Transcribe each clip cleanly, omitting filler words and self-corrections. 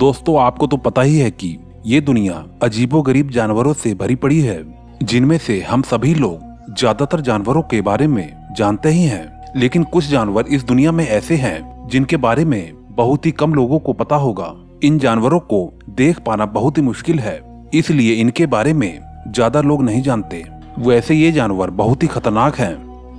दोस्तों आपको तो पता ही है कि ये दुनिया अजीबोगरीब जानवरों से भरी पड़ी है, जिनमें से हम सभी लोग ज्यादातर जानवरों के बारे में जानते ही हैं, लेकिन कुछ जानवर इस दुनिया में ऐसे हैं जिनके बारे में बहुत ही कम लोगों को पता होगा। इन जानवरों को देख पाना बहुत ही मुश्किल है, इसलिए इनके बारे में ज्यादा लोग नहीं जानते। वैसे ये जानवर बहुत ही खतरनाक हैं।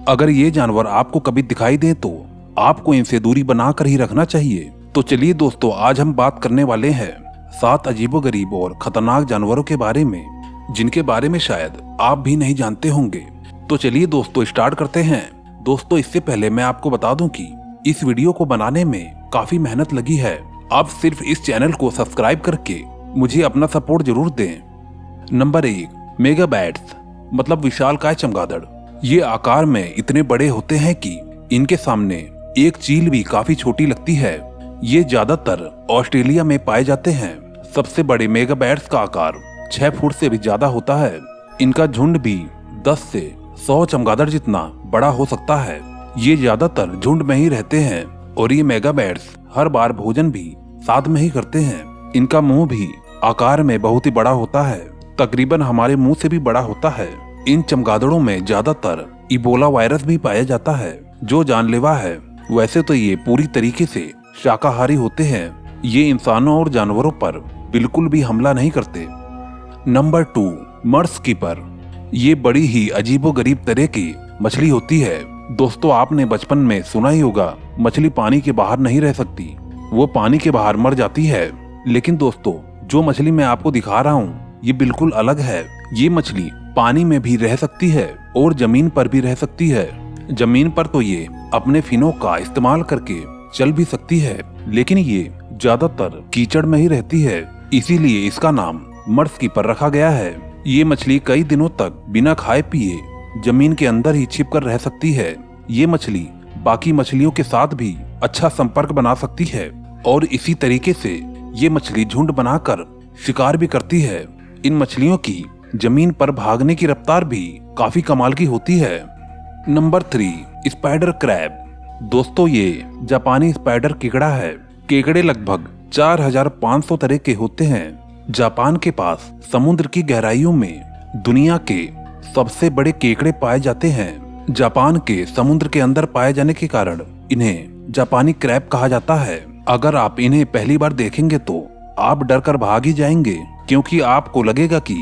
अगर ये जानवर आपको कभी दिखाई दें तो आपको इनसे दूरी बनाकर ही रखना चाहिए। तो चलिए दोस्तों, आज हम बात करने वाले हैं 7 अजीबोगरीब और खतरनाक जानवरों के बारे में, जिनके बारे में शायद आप भी नहीं जानते होंगे। तो चलिए दोस्तों स्टार्ट करते हैं। दोस्तों इससे पहले मैं आपको बता दूं कि इस वीडियो को बनाने में काफी मेहनत लगी है। आप सिर्फ इस चैनल को सब्सक्राइब करके मुझे अपना सपोर्ट जरूर दें। नंबर 1, मेगा बैट्स मतलब विशालकाय चमगादड़। ये आकार में इतने बड़े होते हैं कि इनके सामने एक चील भी काफी छोटी लगती है। ये ज्यादातर ऑस्ट्रेलिया में पाए जाते हैं। सबसे बड़े मेगा बैट्स का आकार 6 फुट से भी ज्यादा होता है। इनका झुंड भी 10 से 100 चमगादड़ जितना बड़ा हो सकता है। ये ज्यादातर झुंड में ही रहते हैं और ये मेगा बैट्स हर बार भोजन भी साथ में ही करते हैं। इनका मुंह भी आकार में बहुत ही बड़ा होता है, तकरीबन हमारे मुंह से भी बड़ा होता है। इन चमगादड़ों में ज्यादातर इबोला वायरस भी पाया जाता है, जो जानलेवा है। वैसे तो ये पूरी तरीके से शाकाहारी होते हैं। ये इंसानों और जानवरों पर बिल्कुल भी हमला नहीं करते। Number 2, marsh keeper. ये बड़ी ही अजीबोगरीब तरह की मछली होती है। दोस्तों आपने बचपन में सुना ही होगा, मछली पानी के बाहर नहीं रह सकती, वो पानी के बाहर मर जाती है। लेकिन दोस्तों जो मछली मैं आपको दिखा रहा हूँ ये बिल्कुल अलग है। ये मछली पानी में भी रह सकती है और जमीन पर भी रह सकती है। जमीन पर तो ये अपने फिनों का इस्तेमाल करके चल भी सकती है, लेकिन ये ज्यादातर कीचड़ में ही रहती है, इसीलिए इसका नाम मार्श कीपर रखा गया है। ये मछली कई दिनों तक बिना खाए पिए जमीन के अंदर ही छिपकर रह सकती है। ये मछली बाकी मछलियों के साथ भी अच्छा संपर्क बना सकती है और इसी तरीके से ये मछली झुंड बनाकर शिकार भी करती है। इन मछलियों की जमीन पर भागने की रफ्तार भी काफी कमाल की होती है। Number 3, spider crab. दोस्तों ये जापानी स्पाइडर केकड़ा है। केकड़े लगभग 4500 तरह के होते हैं। जापान के पास समुद्र की गहराइयों में दुनिया के सबसे बड़े केकड़े पाए जाते हैं। जापान के समुद्र के अंदर पाए जाने के कारण इन्हें जापानी क्रैब कहा जाता है। अगर आप इन्हें पहली बार देखेंगे तो आप डर कर भाग ही जाएंगे, क्योंकि आपको लगेगा कि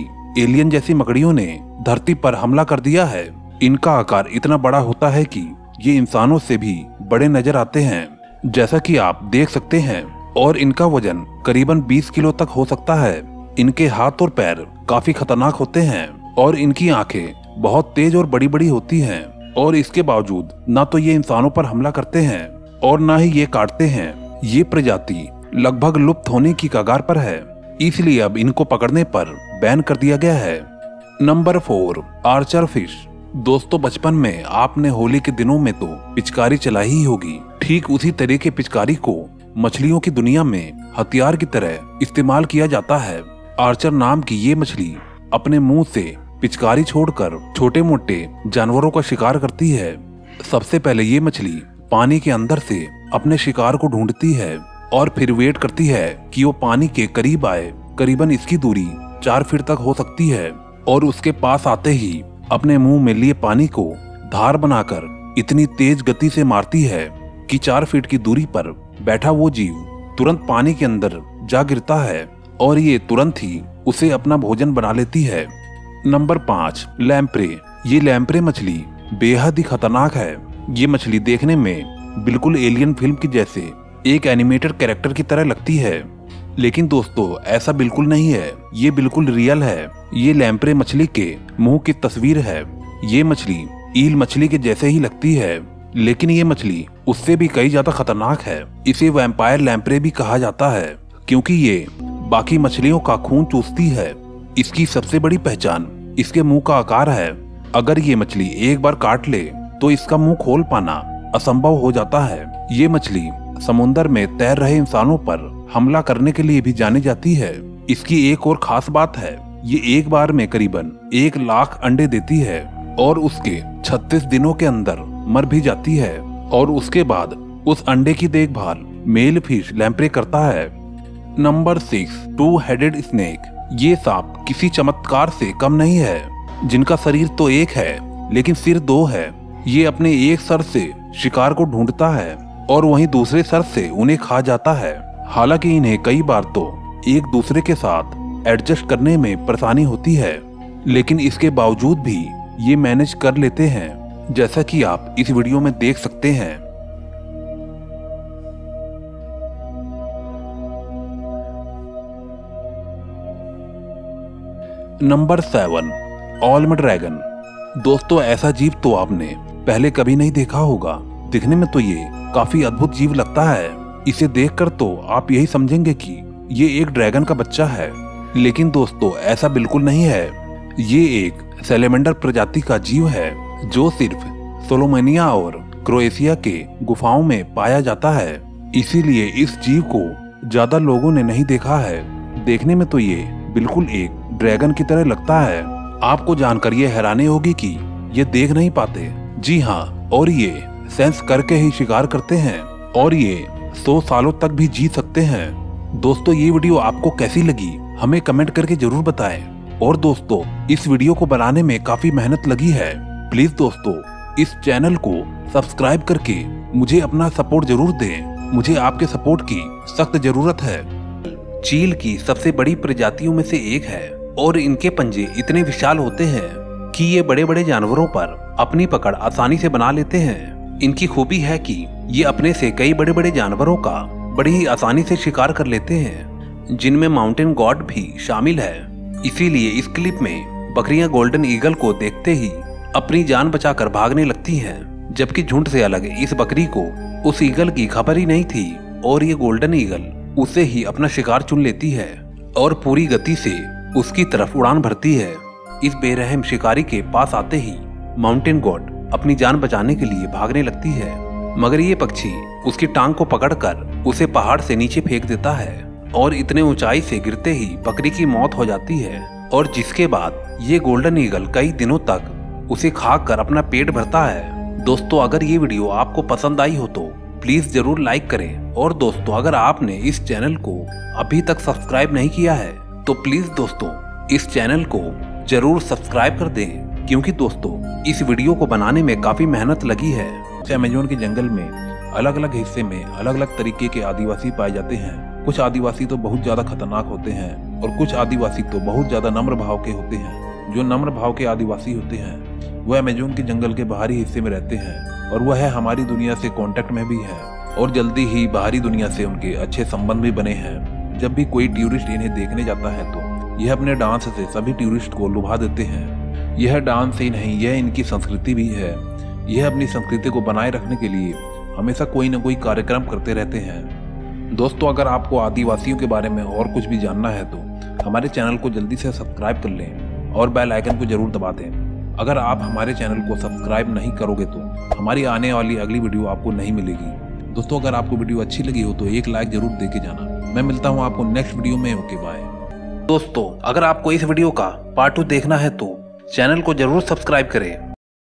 एलियन जैसी मकड़ियों ने धरती पर हमला कर दिया है। इनका आकार इतना बड़ा होता है कि ये इंसानों से भी बड़े नजर आते हैं, जैसा कि आप देख सकते हैं, और इनका वजन करीबन 20 किलो तक हो सकता है। इनके हाथ और पैर काफी खतरनाक होते हैं और इनकी आंखें बहुत तेज और बड़ी बड़ी होती हैं। और इसके बावजूद ना तो ये इंसानों पर हमला करते हैं और ना ही ये काटते हैं। ये प्रजाति लगभग लुप्त होने की कगार पर है, इसलिए अब इनको पकड़ने पर बैन कर दिया गया है। Number 4, archer fish. दोस्तों बचपन में आपने होली के दिनों में तो पिचकारी चलाई ही होगी। ठीक उसी तरह के पिचकारी को मछलियों की दुनिया में हथियार की तरह इस्तेमाल किया जाता है। आर्चर नाम की ये मछली अपने मुंह से पिचकारी छोड़कर छोटे मोटे जानवरों का शिकार करती है। सबसे पहले ये मछली पानी के अंदर से अपने शिकार को ढूंढती है और फिर वेट करती है कि वो पानी के करीब आए। करीबन इसकी दूरी 4 फीट तक हो सकती है और उसके पास आते ही अपने मुंह में लिए पानी को धार बनाकर इतनी तेज गति से मारती है कि 4 फीट की दूरी पर बैठा वो जीव तुरंत पानी के अंदर जा गिरता है और ये तुरंत ही उसे अपना भोजन बना लेती है। Number 5, lamprey. ये लैम्प्रे मछली बेहद ही खतरनाक है। ये मछली देखने में बिल्कुल एलियन फिल्म की जैसे एक एनिमेटेड कैरेक्टर की तरह लगती है, लेकिन दोस्तों ऐसा बिल्कुल नहीं है। ये बिल्कुल रियल है। ये लैम्प्रे मछली के मुंह की तस्वीर है। ये मछली ईल मछली के जैसे ही लगती है, लेकिन ये मछली उससे भी कई ज्यादा खतरनाक है। इसे वैम्पायर लैम्प्रे भी कहा जाता है, क्योंकि ये बाकी मछलियों का खून चूसती है। इसकी सबसे बड़ी पहचान इसके मुंह का आकार है। अगर ये मछली एक बार काट ले तो इसका मुंह खोल पाना असंभव हो जाता है। ये मछली समुन्दर में तैर रहे इंसानों पर हमला करने के लिए भी जानी जाती है। इसकी एक और खास बात है, ये एक बार में करीबन 1 लाख अंडे देती है और उसके 36 दिनों के अंदर मर भी जाती है। और उसके बाद उस अंडे की देखभाल मेल फिश लैम्प्रे करता है। Number 6 two headed snake. ये सांप किसी चमत्कार से कम नहीं है, जिनका शरीर तो एक है लेकिन सिर 2 है। ये अपने एक सर से शिकार को ढूंढता है और वहीं दूसरे सर से उन्हें खा जाता है। हालांकि इन्हें कई बार तो एक दूसरे के साथ एडजस्ट करने में परेशानी होती है, लेकिन इसके बावजूद भी ये मैनेज कर लेते हैं, जैसा कि आप इस वीडियो में देख सकते हैं। Number 7 olm dragon. दोस्तों, ऐसा जीव तो आपने पहले कभी नहीं देखा होगा। दिखने में तो ये काफी अद्भुत जीव लगता है। इसे देखकर तो आप यही समझेंगे कि ये एक ड्रैगन का बच्चा है, लेकिन दोस्तों ऐसा बिल्कुल नहीं है। ये एक सैलेमेंडर प्रजाति का जीव है जो सिर्फ सोलोमोनिया और क्रोएशिया के गुफाओं में पाया जाता है, इसीलिए इस जीव को ज्यादा लोगों ने नहीं देखा है। देखने में तो ये बिल्कुल एक ड्रैगन की तरह लगता है। आपको जानकर ये हैरानी होगी कि ये देख नहीं पाते। जी हाँ, और ये सेंस करके ही शिकार करते हैं और ये 100 सालों तक भी जी सकते हैं। दोस्तों, ये वीडियो आपको कैसी लगी हमें कमेंट करके जरूर बताएं। और दोस्तों, इस वीडियो को बनाने में काफी मेहनत लगी है। प्लीज दोस्तों, इस चैनल को सब्सक्राइब करके मुझे अपना सपोर्ट जरूर दें। मुझे आपके सपोर्ट की सख्त जरूरत है। चील की सबसे बड़ी प्रजातियों में से एक है और इनके पंजे इतने विशाल होते हैं कि ये बड़े बड़े जानवरों पर अपनी पकड़ आसानी से बना लेते हैं। इनकी खूबी है कि ये अपने से कई बड़े बड़े जानवरों का बड़ी ही आसानी से शिकार कर लेते हैं, जिनमें माउंटेन गॉट भी शामिल है। इसीलिए इस क्लिप में बकरियां गोल्डन ईगल को देखते ही अपनी जान बचाकर भागने लगती हैं, जबकि झुंड से अलग इस बकरी को उस ईगल की खबर ही नहीं थी और ये गोल्डन ईगल उसे ही अपना शिकार चुन लेती है और पूरी गति से उसकी तरफ उड़ान भरती है। इस बेरहम शिकारी के पास आते ही माउंटेन गॉट अपनी जान बचाने के लिए भागने लगती है, मगर ये पक्षी उसकी टांग को पकड़कर उसे पहाड़ से नीचे फेंक देता है और इतने ऊंचाई से गिरते ही बकरी की मौत हो जाती है। और जिसके बाद ये गोल्डन ईगल कई दिनों तक उसे खाकर अपना पेट भरता है। दोस्तों, अगर ये वीडियो आपको पसंद आई हो तो प्लीज जरूर लाइक करें। और दोस्तों, अगर आपने इस चैनल को अभी तक सब्सक्राइब नहीं किया है तो प्लीज दोस्तों इस चैनल को जरूर सब्सक्राइब कर दें, क्योंकि दोस्तों इस वीडियो को बनाने में काफी मेहनत लगी है। अमेज़न के जंगल में अलग अलग हिस्से में अलग अलग तरीके के आदिवासी पाए जाते हैं। कुछ आदिवासी तो बहुत ज्यादा खतरनाक होते हैं और कुछ आदिवासी तो बहुत ज्यादा नम्र भाव के होते हैं। जो नम्र भाव के आदिवासी होते हैं वह अमेज़न के जंगल के बाहरी हिस्से में रहते हैं और वह हमारी दुनिया से कांटेक्ट में भी है और जल्दी ही बाहरी दुनिया से उनके अच्छे संबंध भी बने हैं। जब भी कोई टूरिस्ट इन्हें देखने जाता है तो यह अपने डांस से सभी टूरिस्ट को लुभा देते हैं। यह डांस ही नहीं, यह इनकी संस्कृति भी है। यह अपनी संस्कृति को बनाए रखने के लिए हमेशा कोई न कोई कार्यक्रम करते रहते हैं। दोस्तों, अगर आपको आदिवासियों के बारे में और कुछ भी जानना है तो हमारे चैनल को जल्दी से सब्सक्राइब कर लें और बेल आइकन को जरूर दबा दें। अगर आप हमारे चैनल को सब्सक्राइब नहीं करोगे तो हमारी आने वाली अगली वीडियो आपको नहीं मिलेगी। दोस्तों, अगर आपको वीडियो अच्छी लगी हो तो एक लाइक जरूर दे के जाना। मैं मिलता हूँ आपको नेक्स्ट वीडियो में। Okay, bye. दोस्तों, अगर आपको इस वीडियो का पार्ट 2 देखना है तो चैनल को जरूर सब्सक्राइब करें।